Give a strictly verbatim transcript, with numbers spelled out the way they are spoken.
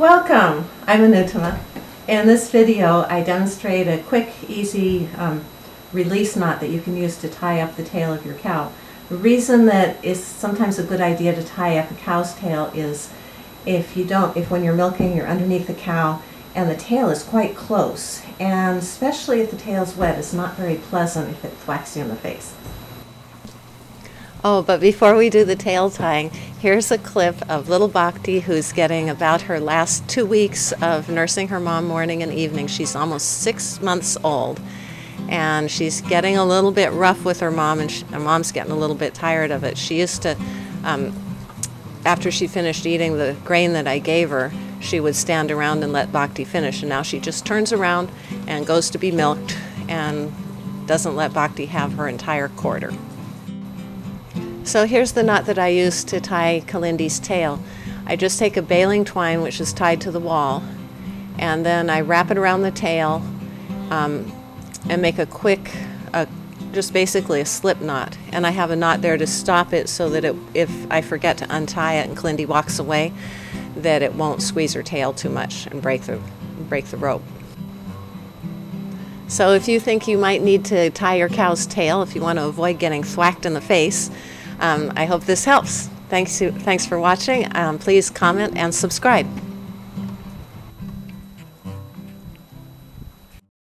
Welcome, I'm Anutama. In this video I demonstrate a quick, easy um, release knot that you can use to tie up the tail of your cow. The reason that it's sometimes a good idea to tie up a cow's tail is if you don't, if when you're milking you're underneath the cow and the tail is quite close, and especially if the tail's wet, it's not very pleasant if it whacks you in the face. Oh, but before we do the tail tying, here's a clip of little Bhakti, who's getting about her last two weeks of nursing her mom morning and evening. She's almost six months old, and she's getting a little bit rough with her mom, and she, her mom's getting a little bit tired of it. She used to, um, after she finished eating the grain that I gave her, she would stand around and let Bhakti finish, and now she just turns around and goes to be milked and doesn't let Bhakti have her entire quarter. So here's the knot that I use to tie Kalindi's tail. I just take a baling twine, which is tied to the wall, and then I wrap it around the tail um, and make a quick, uh, just basically a slip knot. And I have a knot there to stop it so that it, if I forget to untie it and Kalindi walks away, that it won't squeeze her tail too much and break the, break the rope. So if you think you might need to tie your cow's tail, if you want to avoid getting thwacked in the face, Um, I hope this helps. Thanks, thanks for watching. Um, please comment and subscribe.